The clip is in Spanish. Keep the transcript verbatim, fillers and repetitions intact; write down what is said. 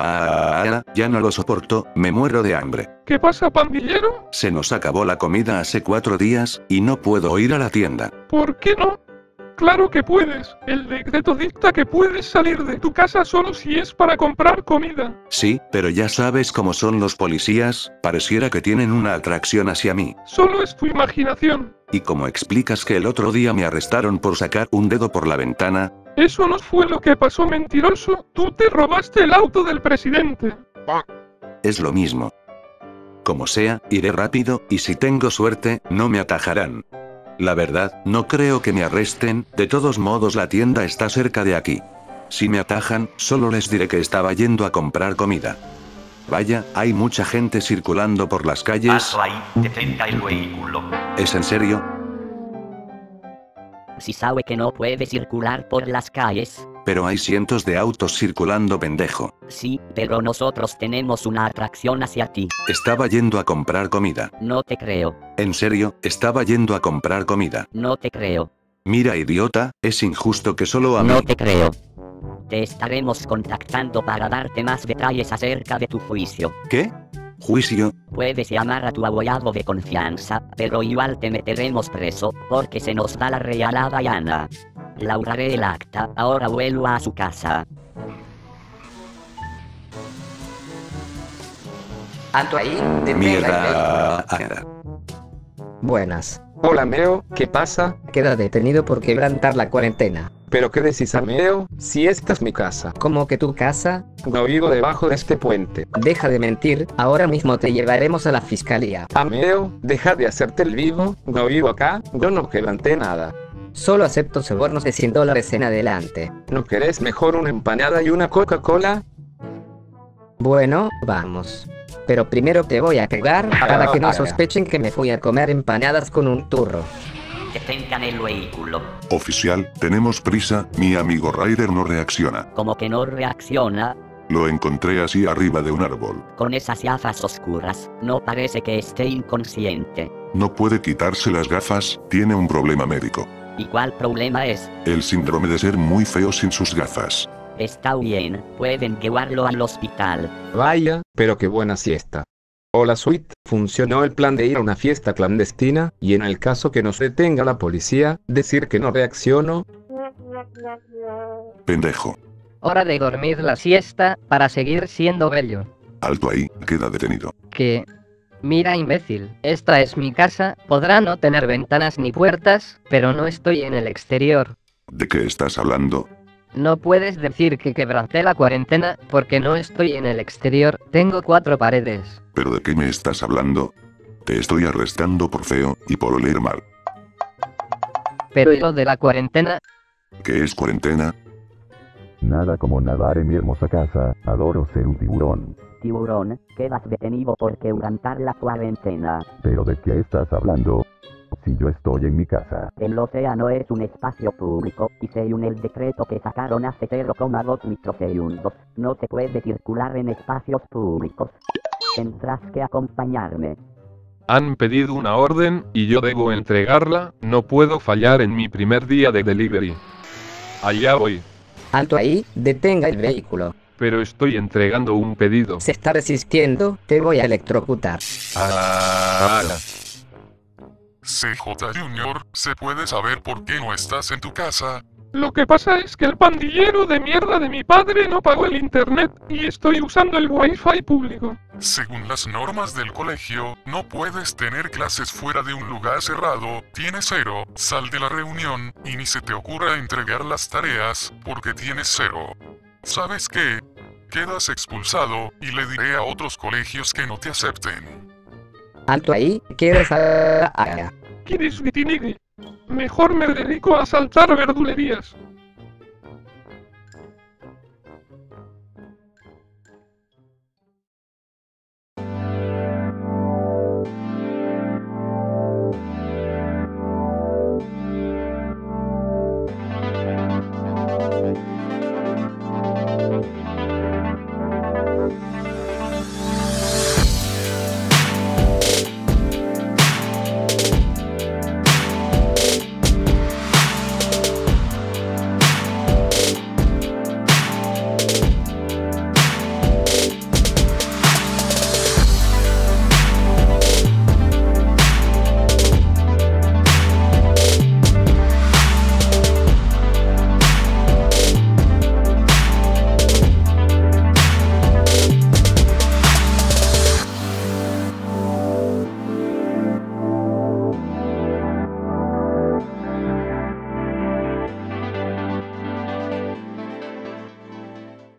Ah, ya no lo soporto, me muero de hambre. ¿Qué pasa, pandillero? Se nos acabó la comida hace cuatro días, y no puedo ir a la tienda. ¿Por qué no? Claro que puedes, el decreto dicta que puedes salir de tu casa solo si es para comprar comida. Sí, pero ya sabes cómo son los policías, pareciera que tienen una atracción hacia mí. Solo es tu imaginación. ¿Y cómo explicas que el otro día me arrestaron por sacar un dedo por la ventana? Eso no fue lo que pasó, mentiroso, tú te robaste el auto del presidente. Es lo mismo. Como sea, iré rápido, y si tengo suerte, no me atajarán. La verdad, no creo que me arresten, de todos modos la tienda está cerca de aquí. Si me atajan, solo les diré que estaba yendo a comprar comida. Vaya, hay mucha gente circulando por las calles. Paso ahí, detenta el vehículo. ¿Es en serio? Si sabe que no puede circular por las calles. Pero hay cientos de autos circulando, pendejo. Sí, pero nosotros tenemos una atracción hacia ti. Estaba yendo a comprar comida. No te creo. En serio, estaba yendo a comprar comida. No te creo. Mira, idiota, es injusto que solo a mí. No te creo. Te estaremos contactando para darte más detalles acerca de tu juicio. ¿Qué? ¿Juicio? Puedes llamar a tu abogado de confianza, pero igual te meteremos preso, porque se nos da la realada llana. Lauraré el acta, ahora vuelvo a su casa. Alto ahí, mierda. Buenas. Hola, Meo, ¿qué pasa? Queda detenido por quebrantar la cuarentena. ¿Pero qué decís, Ameo? Si esta es mi casa. ¿Cómo que tu casa? No vivo debajo de este puente. Deja de mentir, ahora mismo te llevaremos a la fiscalía. Ameo, deja de hacerte el vivo, no vivo acá, yo no quebranté nada. Solo acepto sobornos de cien dólares en adelante. ¿No querés mejor una empanada y una Coca-Cola? Bueno, vamos. Pero primero te voy a pegar para que no sospechen que me fui a comer empanadas con un turro. Detengan el vehículo. Oficial, tenemos prisa, mi amigo Ryder no reacciona. ¿Cómo que no reacciona? Lo encontré así arriba de un árbol. Con esas gafas oscuras, no parece que esté inconsciente. No puede quitarse las gafas, tiene un problema médico. ¿Y cuál problema es? El síndrome de ser muy feo sin sus gafas. Está bien, pueden llevarlo al hospital. Vaya, pero qué buena siesta. Hola, suite, funcionó el plan de ir a una fiesta clandestina, y en el caso que nos detenga la policía, decir que no reacciono. Pendejo. Hora de dormir la siesta, para seguir siendo bello. Alto ahí, queda detenido. ¿Qué? Mira, imbécil, esta es mi casa, podrá no tener ventanas ni puertas, pero no estoy en el exterior. ¿De qué estás hablando? No puedes decir que quebranté la cuarentena, porque no estoy en el exterior, tengo cuatro paredes. ¿Pero de qué me estás hablando? Te estoy arrestando por feo, y por oler mal. ¿Pero y lo de la cuarentena? ¿Qué es cuarentena? Nada como nadar en mi hermosa casa, adoro ser un tiburón. Tiburón, quedas detenido por quebrantar la cuarentena. ¿Pero de qué estás hablando? Si yo estoy en mi casa. El océano es un espacio público, y según el decreto que sacaron hace cero coma dos microsegundos, no se puede circular en espacios públicos. Tendrás que acompañarme. Han pedido una orden, y yo debo entregarla, no puedo fallar en mi primer día de delivery. Allá voy. Alto ahí, detenga el vehículo. Pero estoy entregando un pedido. Se está resistiendo, te voy a electrocutar. Ah, C J Junior, ¿se puede saber por qué no estás en tu casa? Lo que pasa es que el pandillero de mierda de mi padre no pagó el internet, y estoy usando el wifi público. Según las normas del colegio, no puedes tener clases fuera de un lugar cerrado, tienes cero, sal de la reunión, y ni se te ocurra entregar las tareas, porque tienes cero. ¿Sabes qué? Quedas expulsado, y le diré a otros colegios que no te acepten. Alto ahí, ¿quieres a... a... Mejor me dedico a saltar verdulerías.